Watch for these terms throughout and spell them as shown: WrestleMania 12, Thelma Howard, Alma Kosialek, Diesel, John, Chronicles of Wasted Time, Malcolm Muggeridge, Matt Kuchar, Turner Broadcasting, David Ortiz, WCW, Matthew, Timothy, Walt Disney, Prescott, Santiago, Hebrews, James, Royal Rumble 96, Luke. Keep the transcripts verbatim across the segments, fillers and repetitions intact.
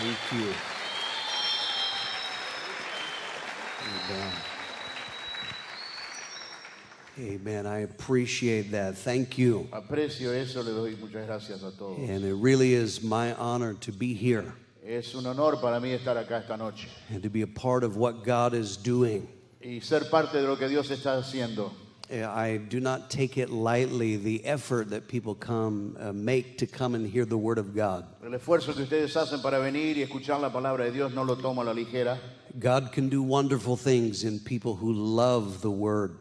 Thank you. Amen. Amen. I appreciate that. Thank you. Aprecio eso, le doy muchas gracias a todos. And it really is my honor to be here. Es un honor para mí estar acá esta noche. And to be a part of what God is doing. Y ser parte de lo que Dios está haciendo. I do not take it lightly, the effort that people come uh, make to come and hear the Word of God. God can do wonderful things in people who love the Word.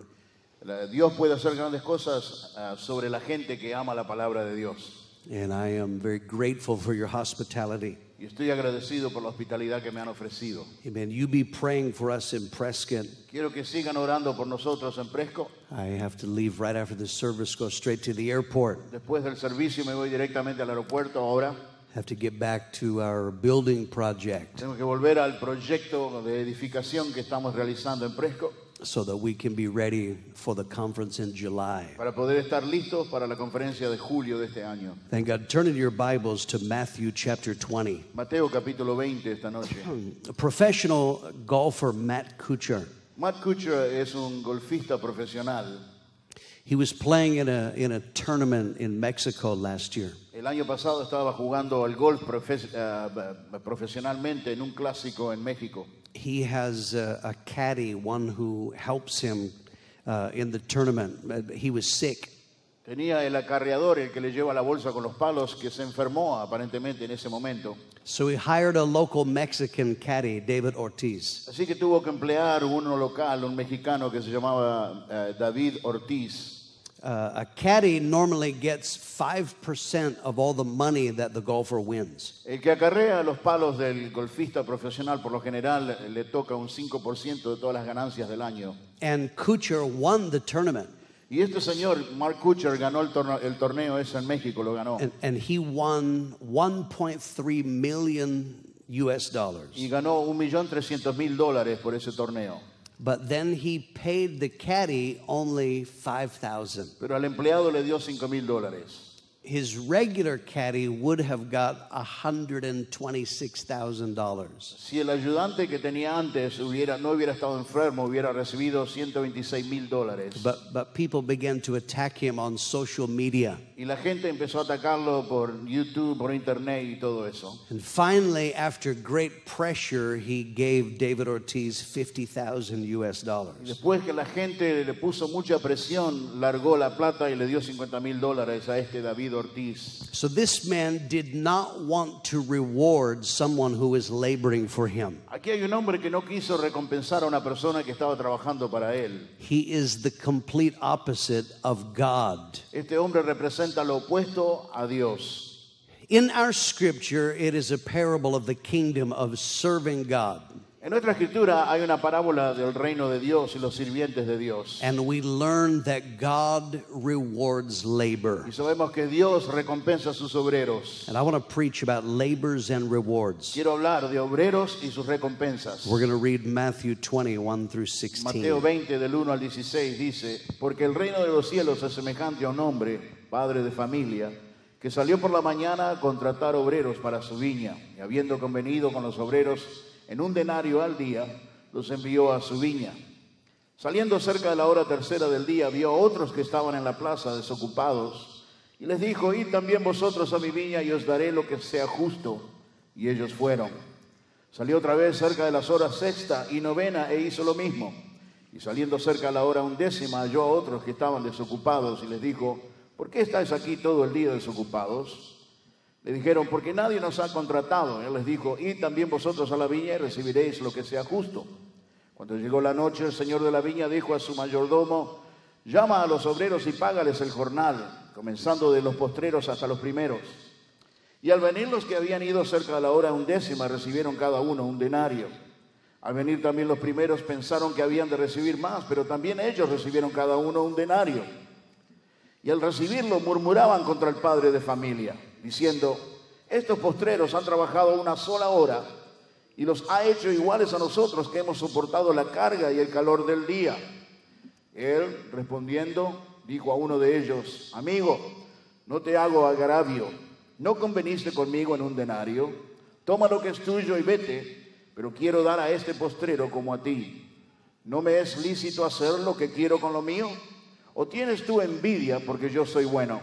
And I am very grateful for your hospitality. Y estoy agradecido por la hospitalidad que me han ofrecido. Amen. You be praying for us in Prescott. Quiero que sigan orando por nosotros en Prescott. I have to leave right after the service, go straight to the airport. Después del servicio me voy directamente al aeropuerto ahora. Have to get back to our building project. Tengo que volver al proyecto de edificación que estamos realizando en Prescott. So that we can be ready for the conference in July. Para poder estar listos para la conferencia de julio de este año. Thank God. Turn in your Bibles to Matthew chapter twenty. Mateo capítulo veinte esta noche. Professional golfer Matt Kuchar. Matt Kuchar es un golfista profesional. He was playing in a in a tournament in Mexico last year. El año pasado estaba jugando al golf profes- uh, profesionalmente en un clásico en México. He has a, a caddy, one who helps him uh, in the tournament. He was sick. Tenía el acarreador, el que le lleva la bolsa con los palos, que se enfermó aparentemente en ese momento. So he hired a local Mexican caddy, David Ortiz. Así que tuvo que emplear uno local, un mexicano que se llamaba uh, David Ortiz. Uh, a caddy normally gets five percent of all the money that the golfer wins. El que acarrea los palos del golfista profesional por lo general le toca un cinco por ciento de todas las ganancias del año. And Kuchar won the tournament. Y este señor, Mark Kuchar, ganó el torneo, el torneo ese en México, lo ganó. And, and he won one point three million U S dollars. Y ganó un millón trescientos mil dólares por ese torneo. But then he paid the caddy only five thousand. Pero al empleado le dio cinco mil dólares. His regular caddy would have got one hundred twenty-six thousand dollars. Si el ayudante que tenía antes hubiera no hubiera estado enfermo, hubiera recibido ciento veintiséis mil dólares. But but people began to attack him on social media. Y la gente empezó a atacarlo por YouTube, por internet y todo eso. And finally, after great pressure, he gave David Ortiz fifty thousand U S dollars. Después que la gente le puso mucha presión, largó la plata y le dio cincuenta mil dólares a este David Ortiz. Ortiz. So this man did not want to reward someone who is laboring for him. Aquí hay un hombre que no quiso recompensar a una persona que estaba trabajando para él. He is the complete opposite of God. Este hombre representa lo opuesto a Dios. In our scripture, it is a parable of the kingdom of serving God. En nuestra escritura hay una parábola del reino de Dios y los sirvientes de Dios. And we learn that God rewards labor. Y sabemos que Dios recompensa a sus obreros. And I want to preach about labors and rewards. Quiero hablar de obreros y sus recompensas. We're going to read Matthew twenty, one through sixteen. Mateo veinte del uno al dieciséis dice, porque el reino de los cielos es semejante a un hombre, padre de familia, que salió por la mañana a contratar obreros para su viña, y habiendo convenido con los obreros en un denario al día, los envió a su viña. Saliendo cerca de la hora tercera del día, vio a otros que estaban en la plaza desocupados, y les dijo, id también vosotros a mi viña, y os daré lo que sea justo. Y ellos fueron. Salió otra vez cerca de las horas sexta y novena, e hizo lo mismo. Y saliendo cerca de la hora undécima, halló a otros que estaban desocupados, y les dijo, ¿por qué estáis aquí todo el día desocupados? Le dijeron, porque nadie nos ha contratado. Él les dijo, id también vosotros a la viña y recibiréis lo que sea justo. Cuando llegó la noche, el señor de la viña dijo a su mayordomo, llama a los obreros y págales el jornal, comenzando de los postreros hasta los primeros. Y al venir los que habían ido cerca de la hora undécima, recibieron cada uno un denario. Al venir también los primeros pensaron que habían de recibir más, pero también ellos recibieron cada uno un denario. Y al recibirlo murmuraban contra el padre de familia, diciendo, estos postreros han trabajado una sola hora y los ha hecho iguales a nosotros que hemos soportado la carga y el calor del día. Él, respondiendo, dijo a uno de ellos, amigo, no te hago agravio, ¿no conveniste conmigo en un denario? Toma lo que es tuyo y vete, pero quiero dar a este postrero como a ti. ¿No me es lícito hacer lo que quiero con lo mío? ¿O tienes tú envidia porque yo soy bueno?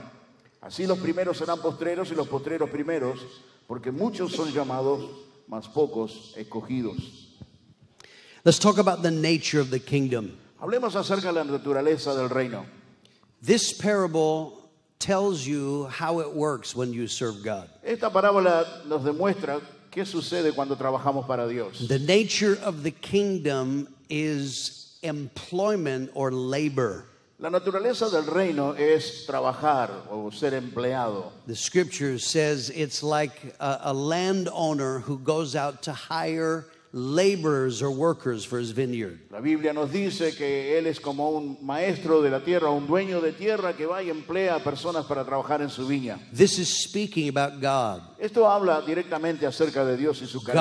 Así los primeros serán postreros y los postreros primeros, porque muchos son llamados, mas pocos escogidos. Let's talk about the nature of the kingdom. Hablemos acerca de la naturaleza del reino. This parable tells you how it works when you serve God. Esta parábola nos demuestra qué sucede cuando trabajamos para Dios. The nature of the kingdom is employment or labor. La naturaleza del reino es trabajar o ser empleado. The scripture says it's like a, a landowner who goes out to hire laborers or workers for his vineyard. La Biblia nos dice que él es como un maestro de la tierra, un dueño de tierra que va y emplea a personas para trabajar en su viña. This is speaking about God. Esto habla directamente acerca de Dios y su carácter.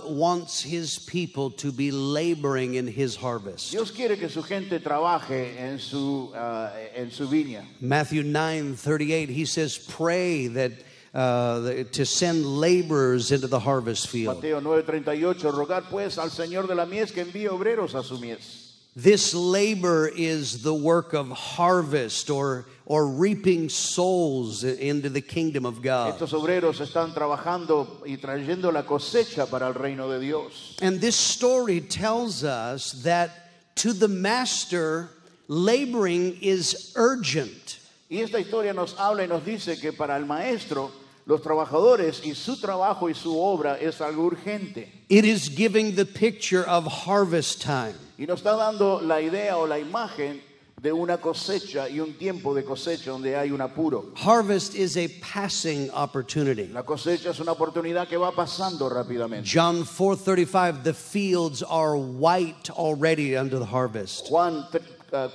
God wants his people to be laboring in his harvest. Dios quiere que su gente trabaje en su uh, en su viña. Matthew nine thirty-eight, he says, pray that Uh, to send laborers into the harvest field. Mateo nueve treinta y ocho, rogad pues al Señor de la mies que envíe obreros a su mies. This labor is the work of harvest or or reaping souls into the kingdom of God. Estos obreros están trabajando y trayendo la cosecha para el reino de Dios. And this story tells us that to the master, laboring is urgent. Y esta historia nos habla y nos dice que para el maestro, los trabajadores y su trabajo y su obra es algo urgente. It is giving the picture of harvest time. Y nos está dando la idea o la imagen de una cosecha y un tiempo de cosecha donde hay un apuro. Harvest is a passing opportunity. La cosecha es una oportunidad que va pasando rápidamente. John four thirty-five, the fields are white already under the harvest. Juan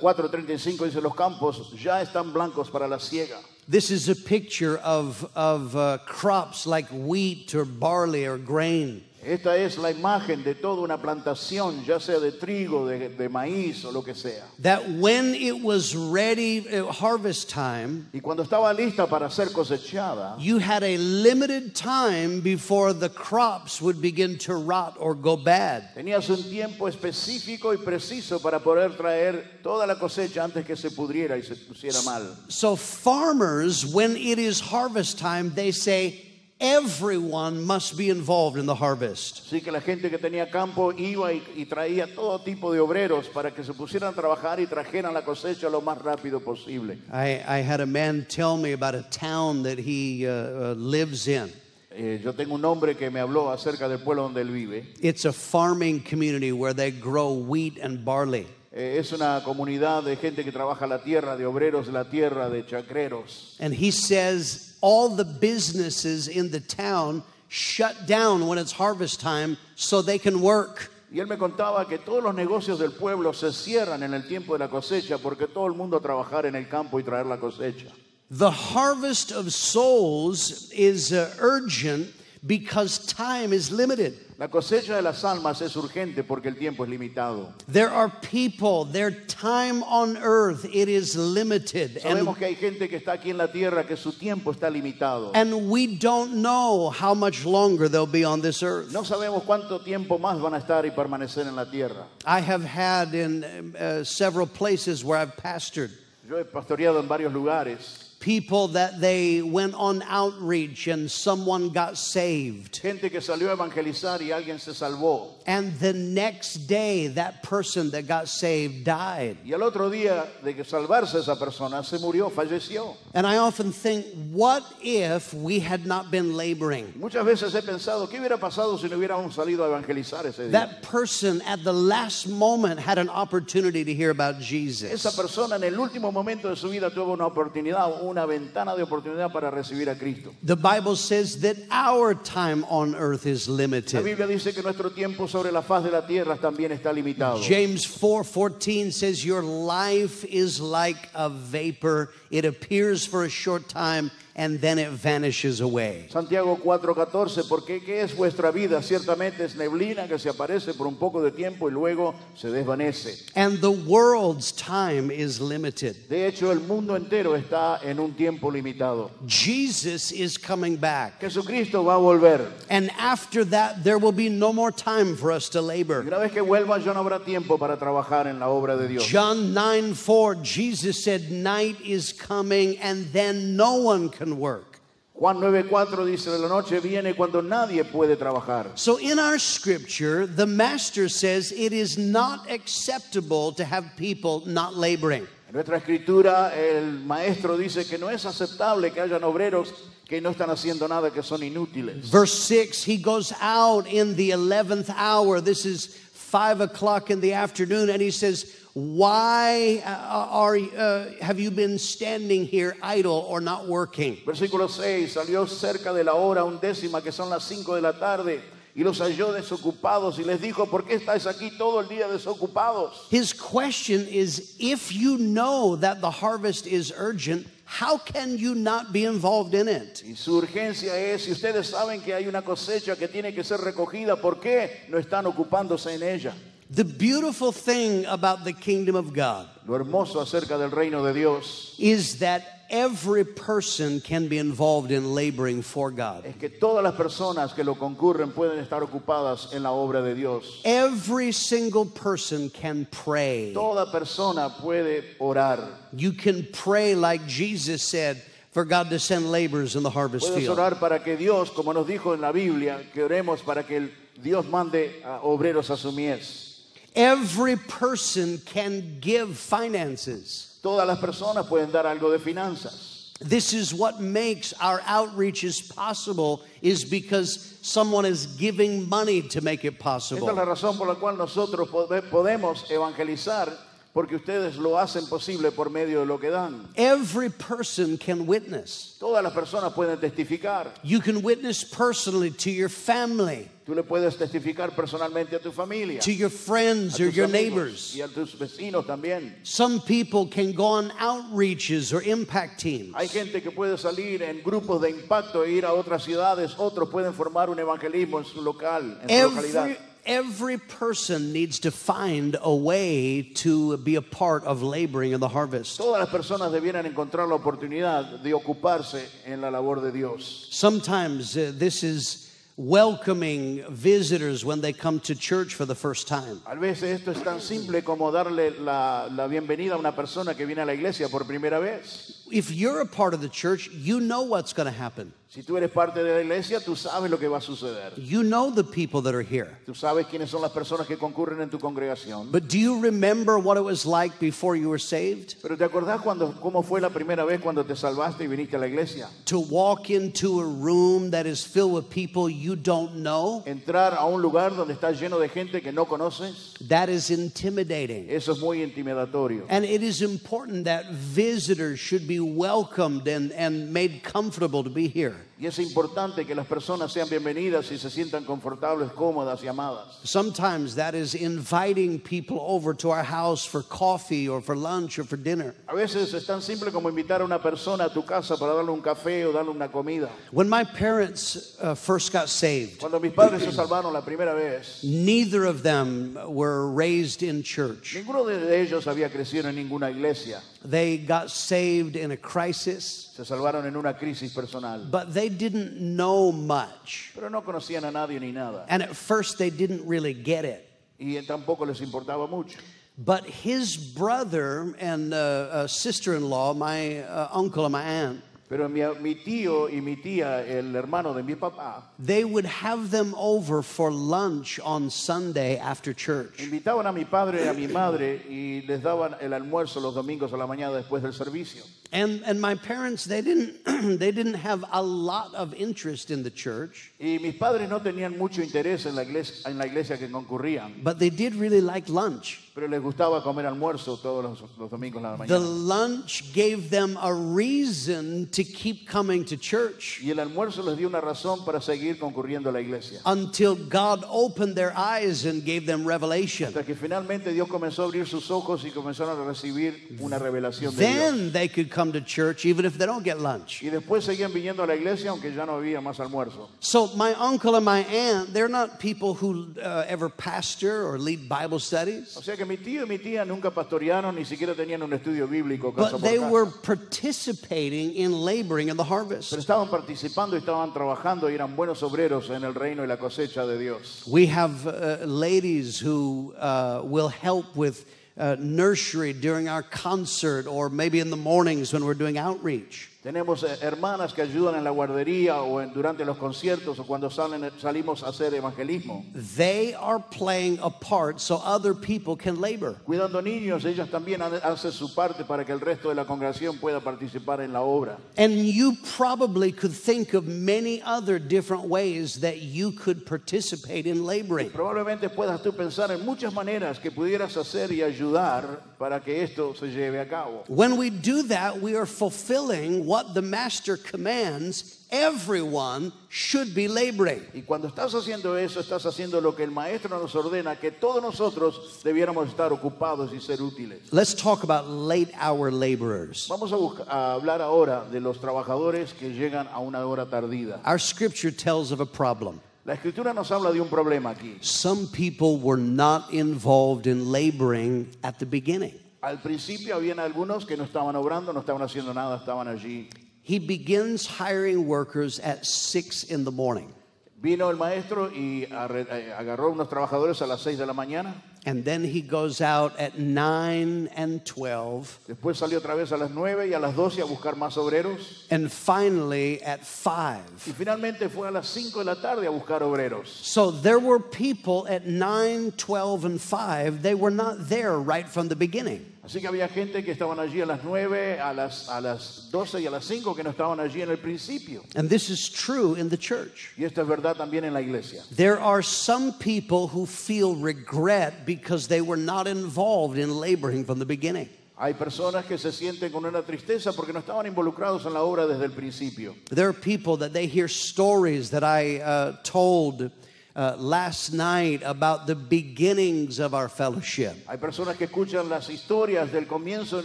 cuatro treinta y cinco dice, los campos ya están blancos para la siega. This is a picture of, of uh, crops like wheat or barley or grain. Esta es la imagen de toda una plantación, ya sea de trigo, de, de maíz o lo que sea. That when it was ready, uh, harvest time, y cuando estaba lista para ser cosechada, you had a limited time before the crops would begin to rot or go bad. Tenías un tiempo específico y preciso para poder traer toda la cosecha antes que se pudriera y se pusiera mal. So farmers, when it is harvest time, they say, everyone must be involved in the harvest. Sí, que la gente que tenía campo iba y, y traía todo tipo de obreros para que se pusieran a trabajar y trajeran la cosecha lo más rápido posible. I, I had a man tell me about a town that he uh, lives in. Eh, yo tengo un hombre que me habló acerca del pueblo donde él vive. It's a farming community where they grow wheat and barley. Eh, es una comunidad de gente que trabaja la tierra, de obreros de la tierra, de chacreros. And he says, all the businesses in the town shut down when it's harvest time so they can work. Y él me contaba que todos los negocios del pueblo se cierran en el tiempo de la cosecha porque todo el mundo a trabajar en el campo y traer la cosecha. The harvest of souls is uh, urgent because time is limited. La cosecha de las almas es urgente porque el tiempo es limitado. There are people, their time on earth, it is limited. Sabemos que hay gente que está aquí en la tierra que su tiempo está limitado. And we don't know how much longer they'll be on this earth. No sabemos cuánto tiempo más van a estar y permanecer en la tierra. I have had in uh, several places where I've pastored. Yo he pastoreado en varios lugares. People that they went on outreach and someone got saved. Gente que salió a evangelizar y alguien se salvó. And the next day that person that got saved died. Y al otro día de que salvarse esa persona se murió, falleció. And I often think, what if we had not been laboring? Muchas veces he pensado, ¿qué hubiera pasado si no hubiéramos salido a evangelizar ese día? That person at the last moment had an opportunity to hear about Jesus. Esa persona en el último momento de su vida tuvo una oportunidad, una ventana de oportunidad para recibir a Cristo. The Bible says that our time on earth is limited. La Biblia dice que nuestro tiempo sobre la faz de la tierra también está limitado. James four fourteen says your life is like a vapor. It appears for a short time and then it vanishes away. Santiago cuatro catorce, porque qué es vuestra vida, ciertamente es neblina que se aparece por un poco de tiempo y luego se desvanece. And the world's time is limited. De hecho, el mundo entero está en un tiempo limitado. Jesus is coming back. Jesucristo va a volver. And after that, there will be no more time for us to labor. Una vez que vuelva, ya no habrá tiempo para trabajar en la obra de Dios. John nine four, Jesus said, "Night is coming, and then no one can." Work. Juan nueve cuatro dice, de la noche viene cuando nadie puede trabajar. So in our scripture, the master says it is not acceptable to have people not laboring. En nuestra escritura, el maestro dice que no es aceptable que hayan obreros que no están haciendo nada, que son inútiles. Verse six, he goes out in the eleventh hour. This is five o'clock in the afternoon, and he says, why are uh, have you been standing here idle or not working? Versículo seis, salió cerca de la hora undécima, que son las cinco de la tarde, y los halló desocupados y les dijo, ¿por qué estáis aquí todo el día desocupados? His question is, if you know that the harvest is urgent, how can you not be involved in it? Y su urgencia es, si ustedes saben que hay una cosecha que tiene que ser recogida, ¿por qué no están ocupándose en ella? The beautiful thing about the kingdom of God Lo hermoso acerca del reino de Dios is that every person can be involved in laboring for God. Es que todas las personas que lo concurren pueden estar ocupadas en la obra de Dios. Every single person can pray. Toda persona puede orar. You can pray like Jesus said, for God to send laborers in the harvest field. Puedes orar para que Dios, como nos dijo en la Biblia, que oremos para que Dios mande a obreros a su mies. Every person can give finances. Todas las personas pueden dar algo de finanzas. This is what makes our outreaches possible, is because someone is giving money to make it possible. Esta es la razón por la cual nosotros podemos evangelizar, porque ustedes lo hacen posible por medio de lo que dan. Every person can witness. Todas las personas pueden testificar. You can witness personally to your family. Tú le puedes testificar personalmente a tu familia. To your friends or your neighbors. Y a tus vecinos también. Some people can go on outreaches or impact teams. Hay gente que puede salir en grupos de impacto e ir a otras ciudades. Otros pueden formar un evangelismo en su local, en su localidad. Every person needs to find a way to be a part of laboring in the harvest. Todas las personas debieran encontrar la oportunidad de ocuparse en la labor de Dios. Sometimes uh, this is welcoming visitors when they come to church for the first time. A veces esto es tan simple como darle la, la bienvenida a una persona que viene a la iglesia por primera vez. If you're a part of the church, you know what's going to happen. Si tú eres parte de la iglesia, tú sabes lo que va a suceder. You know the people that are here. Tú sabes quiénes son las personas que concurren en tu congregación. But do you remember what it was like before you were saved? Pero te acordás cuando cómo fue la primera vez cuando te salvaste y viniste a la iglesia? To walk into a room that is filled with people you don't know. Entrar a un lugar donde está lleno de gente que no conoces. That is intimidating. Eso es muy intimidatorio. And it is important that visitors should be welcomed and and made comfortable to be here. Y es importante que las personas sean bienvenidas y se sientan confortables, cómodas y amadas. Sometimes that is inviting people over to our house for coffee or for lunch or for dinner. A veces es tan simple como invitar a una persona a tu casa para darle un café o darle una comida. When my parents uh, first got saved, cuando mis padres se salvaron la primera vez, neither of them were raised in church. Ninguno de ellos había crecido en ninguna iglesia. They got saved in a crisis. Se salvaron en una crisis personal. But they didn't know much. Pero no conocían a nadie ni nada. And at first they didn't really get it. Y tampoco les importaba mucho. But his brother and uh, uh, sister-in-law, my uh, uncle and my aunt, pero mi, mi tío y mi tía, el hermano de mi papá, they would have them over for lunch on Sunday after church. Invitaban a mi padre y a mi madre y les daban el almuerzo los domingos a la mañana después del servicio. And and my parents, they didn't they didn't have a lot of interest in the church. Y mis padres no tenían mucho interés en la iglesia en la iglesia que concurrían. But they did really like lunch. Pero les gustaba comer almuerzo todos los, los domingos a la mañana. The lunch gave them a reason to keep coming to church. Y el almuerzo les dio una razón para seguir concurriendo a la iglesia. Until God opened their eyes and gave them revelation. Hasta que finalmente Dios comenzó a abrir sus ojos y comenzaron a recibir una revelación de Dios. Then they could come to church even if they don't get lunch. Y después seguían viniendo a la iglesia aunque ya no había más almuerzo. So my uncle and my aunt, they're not people who uh, ever pastor or lead Bible studies. O sea que mi tío y mi tía nunca pastorearon, ni siquiera tenían un estudio bíblico casa por casa. But they were participating in laboring in the harvest. Pero estaban participando y estaban trabajando y eran buenos obreros en el reino y la cosecha de Dios. We have uh, ladies who uh, will help with Uh, nursery during our concert, or maybe in the mornings when we're doing outreach. Tenemos hermanas que ayudan en la guardería o durante los conciertos o cuando salen salimos a hacer evangelismo. They are playing a part so other people can labor. Cuidando niños, ellas también hacen su parte para que el resto de la congregación pueda participar en la obra. And you probably could think of many other different ways that you could participate in laboring. Probablemente puedas tú pensar en muchas maneras que pudieras hacer y ayudar para que esto se lleve a cabo. When we do that, we are fulfilling what the master commands. Everyone should be laboring. Y cuando estás haciendo eso, estás haciendo lo que el maestro nos ordena, que todos nosotros debiéramos estar ocupados y ser útiles. Let's talk about late hour laborers. Vamos a, a hablar ahora de los trabajadores que llegan a una hora tardida. Our scripture tells of a problem. La escritura nos habla de un problema aquí. Some people were not involved in laboring at the beginning. Al principio habían algunos que no estaban obrando, no estaban haciendo nada, estaban allí. He begins hiring workers at six in the morning. Vino el maestro y agarró unos trabajadores a las seis de la mañana. And then he goes out at nine and twelve. Después salió otra vez a las nueve y a las doce a buscar más obreros. And finally at five. Y finalmente fue a las cinco de la tarde a buscar obreros. So there were people at nine, twelve and five. They were not there right from the beginning. Así que había gente que estaban allí a las nueve, a las a las doce y a las cinco que no estaban allí en el principio. And this is true in the church. Y esto es verdad también en la iglesia. There are some people who feel regret because they were not involved in laboring from the beginning. Hay personas que se sienten con una tristeza porque no estaban involucrados en la obra desde el principio. There are people that they hear stories that I uh, told Uh, last night about the beginnings of our fellowship. Hay personas que escuchan las historias del comienzo de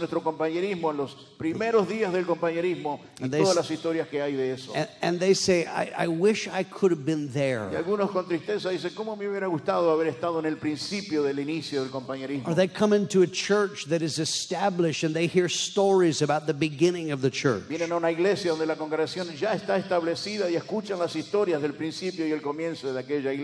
nuestro compañerismo, en los primeros días del compañerismo, y todas las historias que hay de eso. And, and they say, I, I wish I could have been there. Y algunos con tristeza dicen, ¿cómo me hubiera gustado haber estado en el principio del inicio del compañerismo? Or they come into a church that is established and they hear stories about the beginning of the church. Vienen a una iglesia donde la congregación ya está establecida y escuchan las historias del principio y el comienzo de aquella iglesia.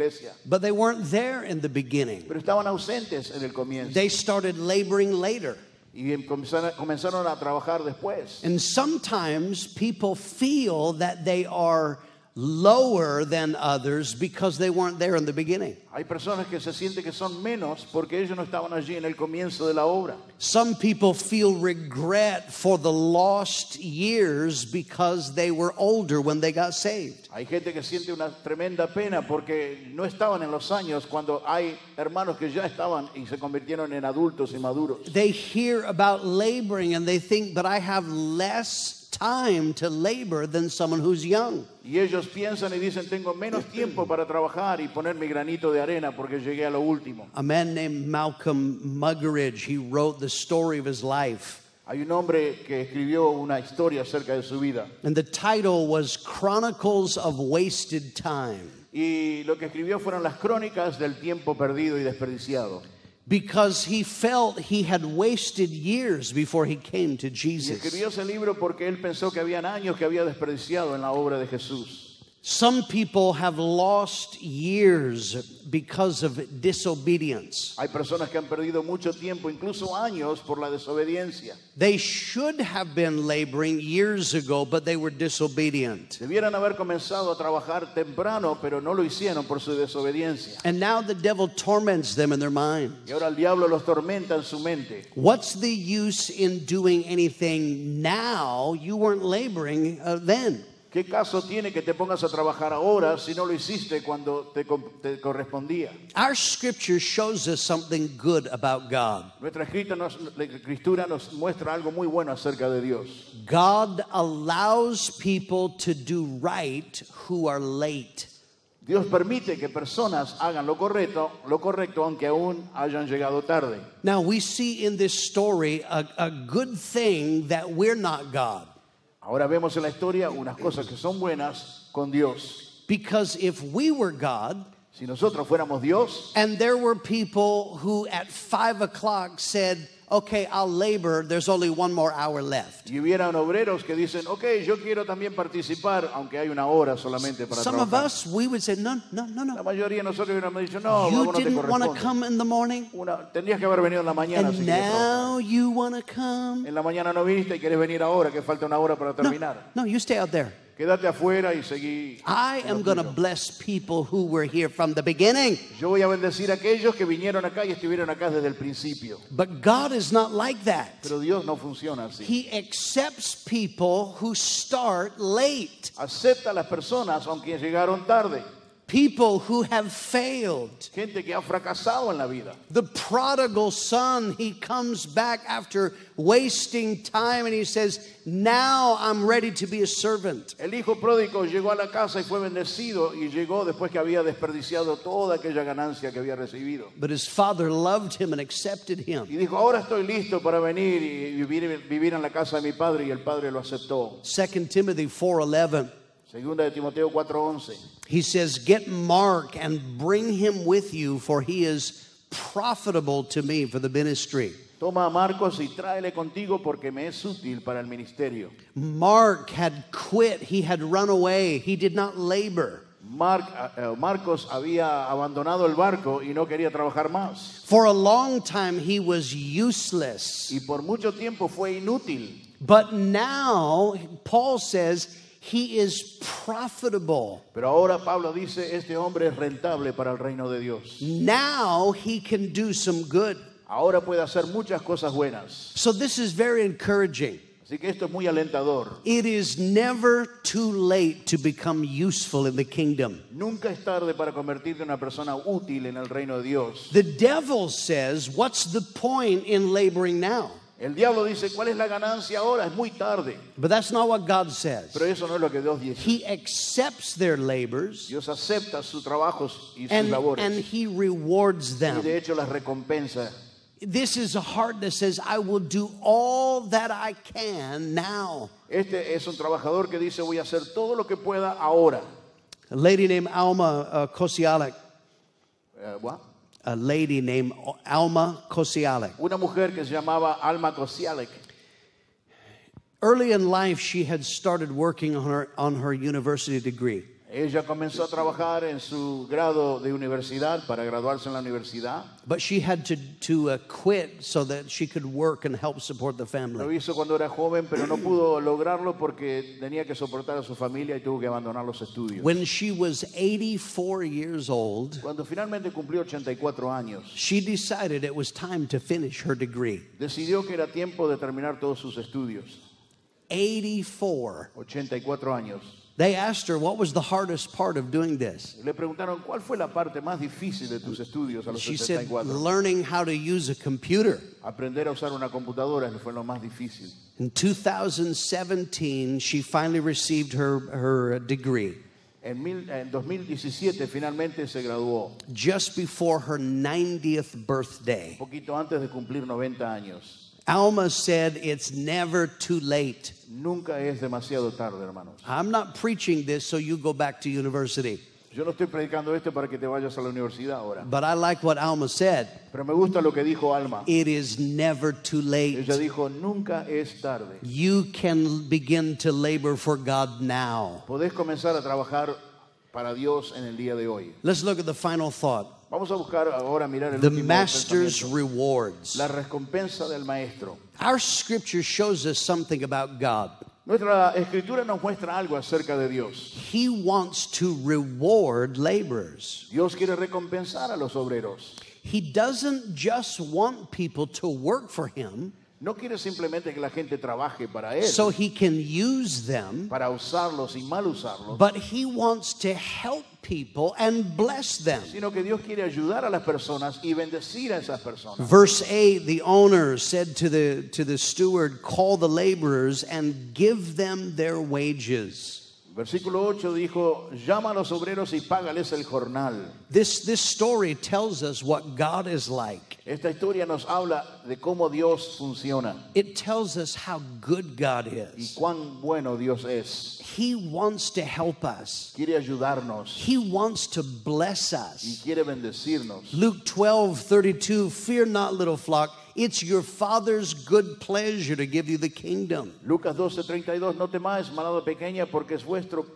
But they weren't there in the beginning. Pero estaban ausentes en el comienzo. They started laboring later. Y comenzaron a trabajar después. And sometimes people feel that they are lower than others because they weren't there in the beginning. Hay personas que se sienten que son menos porque ellos no estaban allí en el comienzo de la obra. Some people feel regret for the lost years because they were older when they got saved. Hay gente que siente una tremenda pena porque no estaban en los años cuando hay hermanos que ya estaban y se convirtieron en adultos y maduros. They hear about laboring and they think, but I have less time to labor than someone who's young. Y ellos piensan y dicen, tengo menos tiempo para trabajar y poner mi granito de arena porque llegué a lo último. A man named Malcolm Muggeridge, he wrote the story of his life. Hay un hombre que escribió una historia acerca de su vida. And the title was Chronicles of Wasted Time. Y lo que escribió fueron las crónicas del tiempo perdido y desperdiciado. Because he felt he had wasted years before he came to Jesus. Escribió ese libro porque él pensó que habían años que había desperdiciado en la obra de Jesús. Some people have lost years because of disobedience. Hay personas que han perdido mucho tiempo, incluso años, por la desobediencia. They should have been laboring years ago, but they were disobedient. Debieran haber comenzado a trabajar temprano, pero no lo hicieron por su desobediencia. And now the devil torments them in their mind. Y ahora el diablo los tormenta en su mente. What's the use in doing anything now? You weren't laboring uh, then. ¿Qué caso tiene que te pongas a trabajar ahora si no lo hiciste cuando te, te correspondía? Our scripture shows us something good about God. Nuestra escritura nos muestra algo muy bueno acerca de Dios. God allows people to do right who are late. Dios permite que personas hagan lo correcto, lo correcto aunque aún hayan llegado tarde. Now we see in this story a, a good thing that we're not God. Ahora vemos en la historia unas cosas que son buenas con Dios. Because if we were God, si nosotros fuéramos Dios, and there were people who at five o'clock said, okay, I'll labor, there's only one more hour left. Y hubieran obreros que dicen, okay, yo quiero también participar, aunque hay una hora solamente para Some trabajar. Of us, we would say, no, no, no, no. La mayoría de nosotros hubiéramos dicho, no, you vamos, didn't no te want to come in the morning. Una, tendrías que haber venido en la mañana. And si now you want to come. En la mañana no viniste y querés venir ahora, que falta una hora para terminar. No, no, you stay out there. Quédate afuera y seguí. I am going to bless people who were here from the beginning. Yo voy a bendecir a aquellos que vinieron acá y estuvieron acá desde el principio. But God is not like that. Pero Dios no funciona así. He accepts people who start late. Acepta a las personas aunque llegaron tarde. People who have failed. Gente que ha fracasado en la vida. The prodigal son, he comes back after wasting time and he says, now I'm ready to be a servant. El hijo pródigo llegó a la casa y fue bendecido y llegó después que había desperdiciado toda aquella ganancia que había recibido. But his father loved him and accepted him. Y dijo, ahora estoy listo para venir y vivir, vivir en la casa de mi padre, y el padre lo aceptó. Second Timothy four eleven. Segunda de Timoteo cuatro once. He says, get Mark and bring him with you, for he is profitable to me for the ministry. Toma a Marcos y tráele contigo porque me es útil para el ministerio. Mark had quit. He had run away. He did not labor. Mark, uh, Marcos había abandonado el barco y no quería trabajar más. For a long time he was useless. Y por mucho tiempo fue inútil. But now, Paul says, he is profitable. Pero ahora Pablo dice, este hombre es rentable para el reino de Dios. Now he can do some good. Ahora puede hacer muchas cosas buenas. So this is very encouraging. Así que esto es muy alentador. It is never too late to become useful in the kingdom. Nunca es tarde para convertirte en una persona útil en el reino de Dios. The devil says, what's the point in laboring now? El diablo dice, ¿cuál es la ganancia ahora? Es muy tarde. But that's not what God says. Pero eso no es lo que Dios dice. He accepts their labors. Dios acepta sus trabajos y sus labores. And he rewards them. Y de hecho las recompensa. This is a heart that says, I will do all that I can now. Este es un trabajador que dice, voy a hacer todo lo que pueda ahora. A lady named Alma uh, Kosialek. Uh, what? A lady named Alma Kosialek. Una mujer que se llamaba Alma Kosialek. Early in life, she had started working on her on her university degree. Ella comenzó a trabajar en su grado de universidad para graduarse en la universidad. But she had to to uh, quit so that she could work and help support the family. Lo hizo cuando era joven, pero no pudo lograrlo porque tenía que soportar a su familia y tuvo que abandonar los estudios. When she was eighty-four years old, cuando finalmente cumplió ochenta y cuatro años, she decided it was time to finish her degree. Decidió que era tiempo de terminar todos sus estudios. eighty-four. ochenta y cuatro años. They asked her, what was the hardest part of doing this? Le preguntaron, ¿cuál fue la parte más difícil de tus estudios a los setenta y cuatro? She said, learning how to use a computer. Aprender a usar una computadora fue lo más difícil. In two thousand seventeen, she finally received her, her degree. En, mil, en dos mil diecisiete finalmente se graduó. Just before her ninetieth birthday. Poquito antes de cumplir noventa años. Alma said, it's never too late. Nunca es demasiado tarde, hermanos. I'm not preaching this so you go back to university. Yo no estoy predicando esto para que te vayas a la universidad ahora. But I like what Alma said. Pero me gusta lo que dijo Alma. It is never too late. Ella dijo, nunca es tarde. You can begin to labor for God now. Podés comenzar a trabajar para Dios en el día de hoy. Let's look at the final thought. Vamos a buscar ahora, mirar el the master's rewards. La recompensa del maestro. Our scripture shows us something about God. Nuestra escritura nos muestra algo acerca de Dios. He wants to reward laborers. Dios quiere recompensar a los obreros. He doesn't just want people to work for him. No quiere simplemente que la gente trabaje para él. So he can use them. Para usarlos y mal usarlos. But he wants to help people and bless them. Sino que Dios quiere ayudar a las personas y bendecir a esas personas. Verse eight, the owner said to the to the steward, call the laborers and give them their wages. Versículo ocho dijo, llama a los obreros y págales el jornal. This, this story tells us what God is like. Esta historia nos habla de cómo Dios funciona. It tells us how good God is. Y cuán bueno Dios es. He wants to help us. Quiere ayudarnos. He wants to bless us. Y quiere bendecirnos. Luke twelve thirty-two, fear not, little flock. It's your Father's good pleasure to give you the kingdom. Lucas doce treinta y dos, no temáis, manada pequeña, porque es vuestro,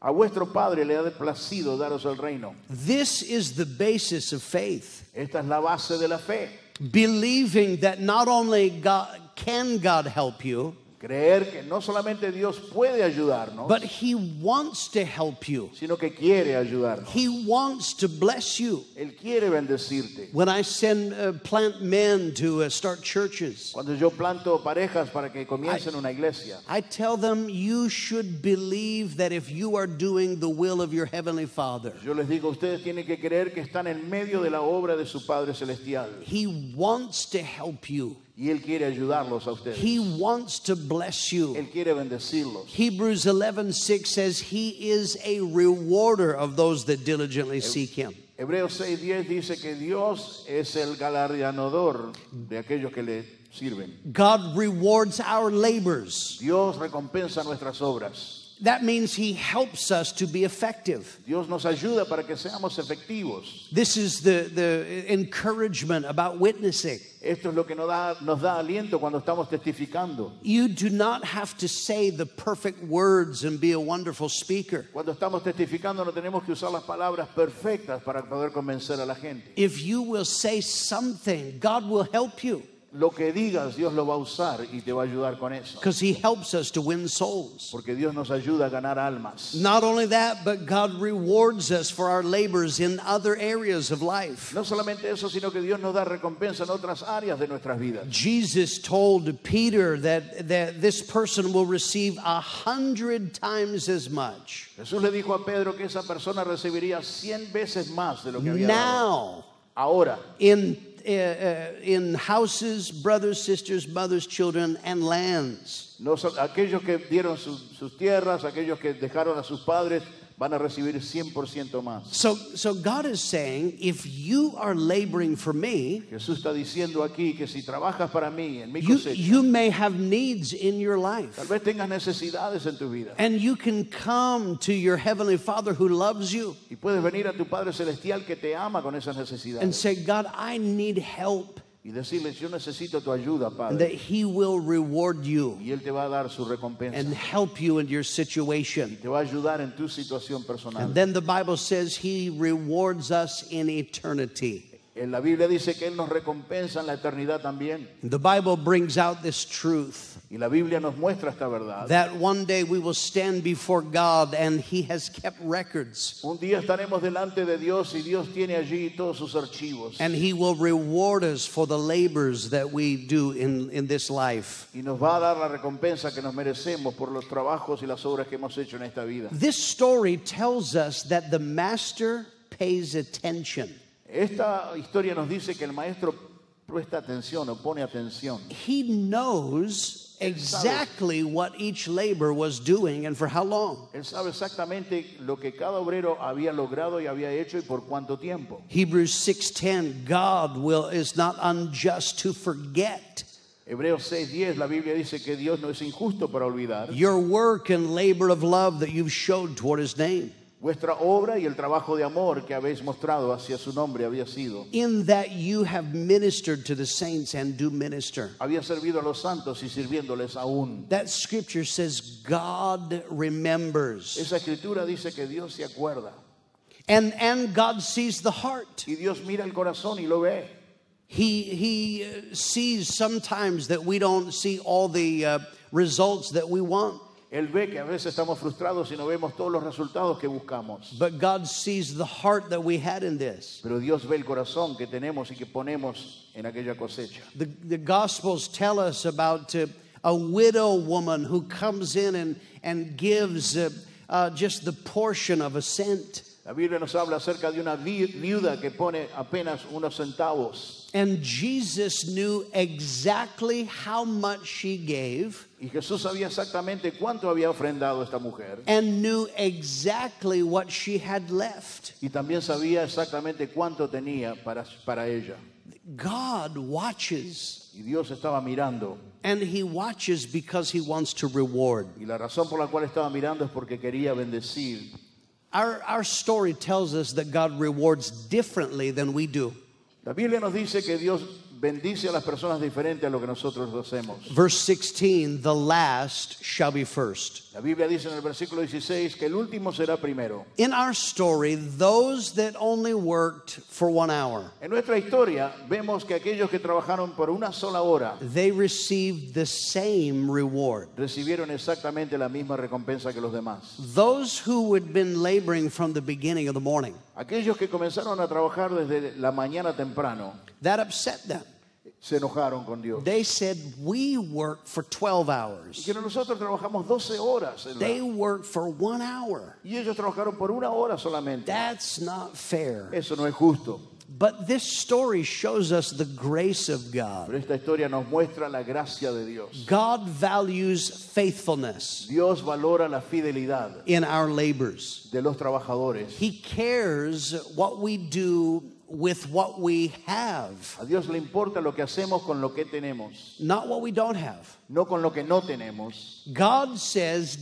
a vuestro Padre le ha placido daros el reino. This is the basis of faith. Esta es la base de la fe. Believing that not only God, can God help you, creer que no solamente Dios puede ayudarnos, but He wants to help you. Sino que quiere ayudarnos. He wants to bless you. Él quiere bendecirte. When I send uh, plant men to uh, start churches, cuando yo planto parejas para que comiencen I, una iglesia, I tell them you should believe that if you are doing the will of your heavenly Father, yo les digo, ustedes tienen que creer que están en medio de la obra de su Padre celestial. He wants to help you. Y él quiere ayudarlos a ustedes. He wants to bless you. Él quiere bendecirlos. Hebrews eleven six says he is a rewarder of those that diligently seek him. Hebreos seis diez dice que Dios es el galardonador de aquellos que le sirven. God rewards our labors. Dios recompensa nuestras obras. That means he helps us to be effective. Dios nos ayuda para que seamos efectivos. This is the, the encouragement about witnessing. Esto es lo que nos da, nos da aliento cuando estamos testificando. You do not have to say the perfect words and be a wonderful speaker. Cuando estamos testificando no tenemos que usar las palabras perfectas para poder convencer a la gente. If you will say something, God will help you. Lo que digas, Dios lo va a usar y te va a ayudar con eso. Because he helps us to win souls. Porque Dios nos ayuda a ganar almas. Not only that, but God rewards us for our labors in other areas of life. No solamente eso, sino que Dios nos da recompensa en otras áreas de nuestras vidas. Jesus told Peter that, that this person will receive a hundred times as much. Jesús le dijo a Pedro que esa persona recibiría cien veces más de lo que había dado. Now, ahora, in Uh, uh, in houses, brothers, sisters, mothers, children, and lands. Los, aquellos que dieron sus, sus tierras, aquellos que dejaron a sus padres, van a recibir cien por ciento más. So, so God is saying, if you are laboring for me, Jesús está diciendo aquí que si trabajas para mí, en mi cosecha, you, you may have needs in your life. Tal vez tengas necesidades en tu vida. And you can come to your heavenly Father who loves you. Y puedes venir a tu Padre celestial que te ama con esas necesidades. And say, God, I need help. Y decirle, yo necesito tu ayuda, Padre. That he will reward you. Y él te va a dar su recompensa. And help you in your situation. Y te va a ayudar en tu situación personal. And then the Bible says he rewards us in eternity. La Biblia dice que él nos recompensa en la eternidad también. The Bible brings out this truth. Y la Biblia nos muestra esta verdad. That one day we will stand before God and he has kept records. Un día estaremos delante de Dios y Dios tiene allí todos sus archivos. And he will reward us for the labors that we do in in this life. Y nos va a dar la recompensa que nos merecemos por los trabajos y las obras que hemos hecho en esta vida. This story tells us that the master pays attention. Esta historia nos dice que el maestro presta atención o pone atención. He knows exactly what each laborer was doing and for how long. Él sabe exactamente lo que cada obrero había logrado y había hecho y por cuánto tiempo. Hebrews six ten, God will is not unjust to forget. Hebreos seis diez, la Biblia dice que Dios no es injusto para olvidar. Your work and labor of love that you've showed toward his name. Vuestra obra y el trabajo de amor que habéis mostrado hacia su nombre había sido. In that you have ministered to the saints and do minister. Había servido a los santos y sirviéndoles aún. That scripture says God remembers. Esa escritura dice que Dios se acuerda. And and God sees the heart. Y Dios mira el corazón y lo ve. He he sees sometimes that we don't see all the uh, results that we want. Él ve que a veces estamos frustrados y no vemos todos los resultados que buscamos. But God sees the heart that we had in this. Pero Dios ve el corazón que tenemos y que ponemos en aquella cosecha. The, the Gospels tell us about uh, a widow woman who comes in and, and gives uh, uh, just the portion of a cent. La Biblia nos habla acerca de una viuda que pone apenas unos centavos. And Jesus knew exactly how much she gave. Y Jesús sabía exactamente cuánto había ofrendado esta mujer. And knew exactly what she had left. Y también sabía exactamente cuánto tenía para para ella. God watches. Y Dios estaba mirando. And he watches because he wants to reward. Y la razón por la cual estaba mirando es porque quería bendecir. Our, our story tells us that God rewards differently than we do. La Biblia nos dice que Dios bendice a las personas diferente a lo que nosotros hacemos. Verse sixteen, the last shall be first. La Biblia dice en el versículo dieciséis que el último será primero. In our story, those that only worked for one hour. En nuestra historia vemos que aquellos que trabajaron por una sola hora, they received the same reward. Recibieron exactamente la misma recompensa que los demás. Those who had been laboring from the beginning of the morning. Aquellos que comenzaron a trabajar desde la mañana temprano. That upset them. Se enojaron con Dios. They said, we work for twelve hours. Que nosotros trabajamos doce horas. They work for one hour. Y ellos trabajaron por una hora solamente. That's not fair. Eso no es justo. But this story shows us the grace of God. Pero esta historia nos muestra la gracia de Dios. God values faithfulness. Dios valora la fidelidad. In our labors. De los trabajadores. He cares what we do with what we have. A Dios le importa lo que hacemos con lo que tenemos. Not what we don't have. No con lo que no tenemos. God says,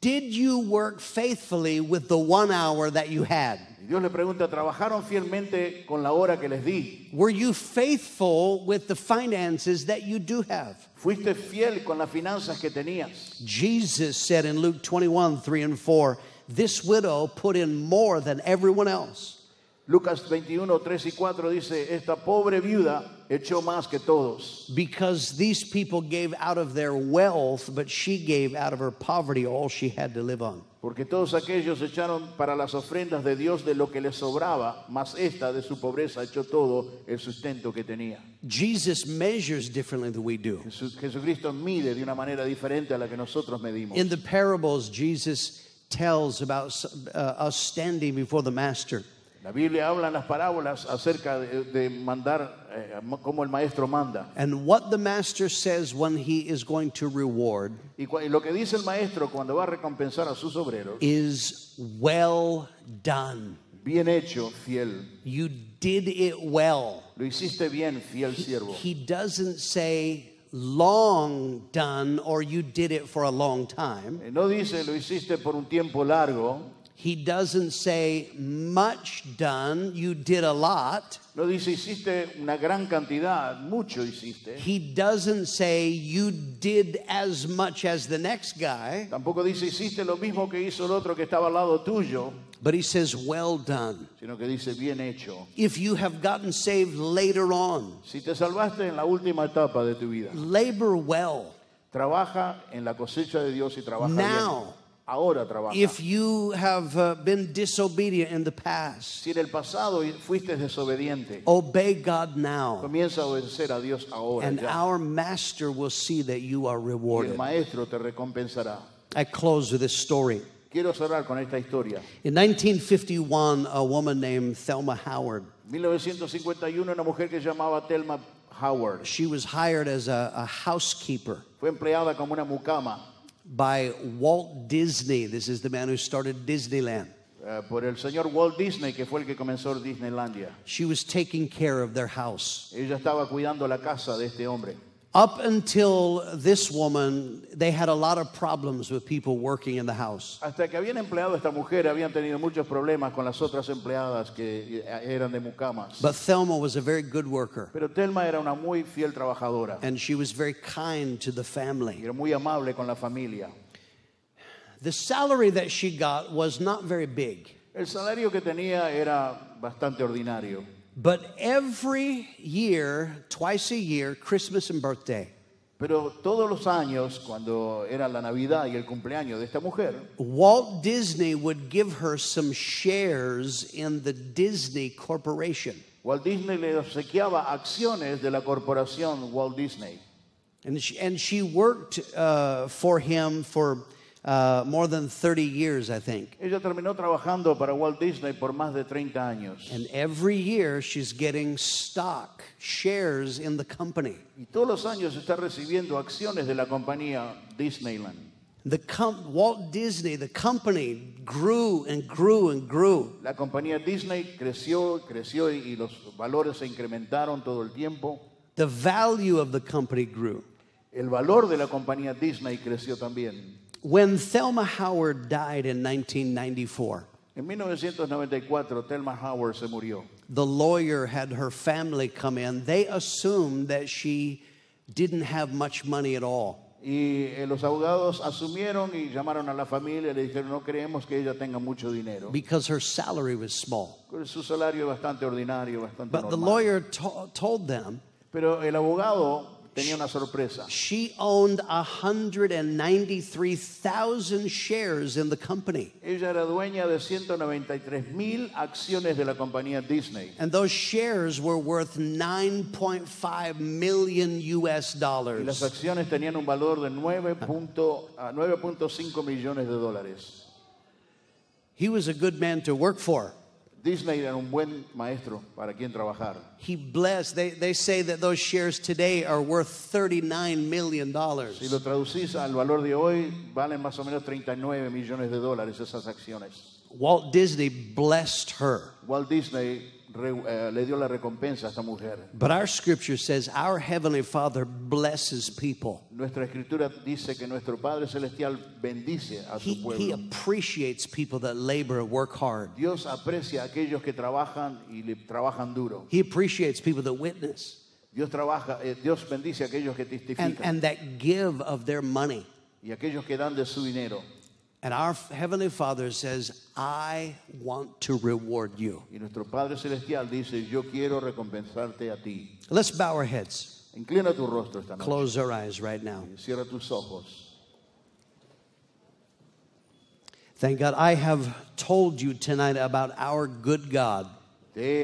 did you work faithfully with the one hour that you had? Dios le pregunta, ¿trabajaron fielmente con la hora que les di? Were you faithful with the finances that you do have? ¿Fuiste fiel con las finanzas que tenías? Jesus said in Luke twenty-one, three and four, this widow put in more than everyone else. Lucas veintiuno, tres y cuatro dice, esta pobre viuda echó más que todos. Because these people gave out of their wealth, but she gave out of her poverty all she had to live on. Porque todos aquellos echaron para las ofrendas de Dios de lo que les sobraba, mas esta de su pobreza echó todo el sustento que tenía. Jesus measures differently than we do. Jesucristo mide de una manera diferente a la que nosotros medimos. In the parables, Jesus tells about uh, us standing before the Master. La Biblia habla en las parábolas acerca de, de mandar eh, como el maestro manda. And what the master says when he is going to reward. Y, y lo que dice el maestro cuando va a recompensar a sus obreros. Is well done. Bien hecho, fiel. You did it well. Lo hiciste bien, fiel siervo. He, he doesn't say long done or you did it for a long time. No dice lo hiciste por un tiempo largo. He doesn't say, much done, you did a lot. No dice, hiciste una gran cantidad, mucho hiciste. He doesn't say, you did as much as the next guy. Tampoco dice, hiciste lo mismo que hizo el otro que estaba al lado tuyo. But he says, well done. Sino que dice, bien hecho. If you have gotten saved later on. Si te salvaste en la última etapa de tu vida. Labor well. Trabaja en la cosecha de Dios y trabaja now. Bien. Ahora trabaja. If you have uh, been disobedient in the past, si en el pasado fuiste desobediente, obey God now. Comienza a obedecer a Dios ahora. And ya. Our Master will see that you are rewarded. Y el maestro te recompensará. I close with this story. Quiero cerrar con esta historia. In nineteen fifty-one, a woman named Thelma Howard. mil novecientos cincuenta y uno, una mujer que llamaba Thelma Howard. She was hired as a, a housekeeper. Fue empleada como una mucama. By Walt Disney. This is the man who started Disneyland. Uh, por el señor Walt Disney, que fue el que comenzó Disneylandia. She was taking care of their house. Ella estaba cuidando la casa de este hombre. Up until this woman, they had a lot of problems with people working in the house. Hasta que habían empleado esta mujer, habían tenido muchos problemas con las otras empleadas que eran de mucamas. But Thelma was a very good worker. Pero Thelma era una muy fiel trabajadora. And she was very kind to the family. Era muy amable con la familia. The salary that she got was not very big. El salario que tenía era bastante ordinario. But every year, twice a year, Christmas and birthday. Pero todos los años, cuando era la Navidad y el cumpleaños de esta mujer, Walt Disney would give her some shares in the Disney Corporation. Walt Disney le obsequiaba acciones de la corporación Walt Disney. And she, and she worked uh, for him for uh, more than thirty years, I think. Ella terminó trabajando para Walt Disney por más de treinta años. And every year she's getting stock, shares in the company. Y todos los años está recibiendo acciones de la compañía Disneyland. The com- Walt Disney, the company, grew and grew and grew. La compañía Disney creció, creció y los valores se incrementaron todo el tiempo. The value of the company grew. El valor de la compañía Disney creció también. When Thelma Howard died in nineteen ninety-four, en mil novecientos noventa y cuatro, Thelma Howard se murió. The lawyer had her family come in. They assumed that she didn't have much money at all. Y eh, los abogados asumieron y llamaron a la familia y le dijeron, no creemos que ella tenga mucho dinero. Because her salary was small. Su salario bastante ordinario, bastante But normal. The lawyer to- told them, pero el abogado tenía una sorpresa. She owned one hundred ninety-three thousand shares in the company. Ella era dueña de ciento noventa y tres mil acciones de la compañía Disney. And those shares were worth nine point five million U S dollars. Y las acciones tenían un valor de nueve punto cinco millones de dólares. He was a good man to work for. Disney era un buen maestro para quien trabajar. He blessed. They, they say that those shares today are worth thirty-nine million dollars. Si lo traducís al valor de hoy, valen más o menos treinta y nueve millones de dólares esas acciones. Walt Disney blessed her. Walt Disney re, uh, le dio la recompensa a esta mujer. But our scripture says our heavenly Father blesses people. Nuestra escritura dice que nuestro Padre celestial bendice a su he, pueblo. He appreciates people that labor and work hard. Dios aprecia a aquellos que trabajan y le trabajan duro. He appreciates people that witness. Dios trabaja, eh, Dios bendice a aquellos que testifican. And, and that give of their money. Y aquellos que dan de su dinero. And our heavenly Father says, I want to reward you. Y nuestro Padre celestial dice, yo quiero recompensarte a ti. Let's bow our heads. Inclina tu rostro esta noche. Close our eyes right now. Cierra tus ojos. Thank God I have told you tonight about our good God. Te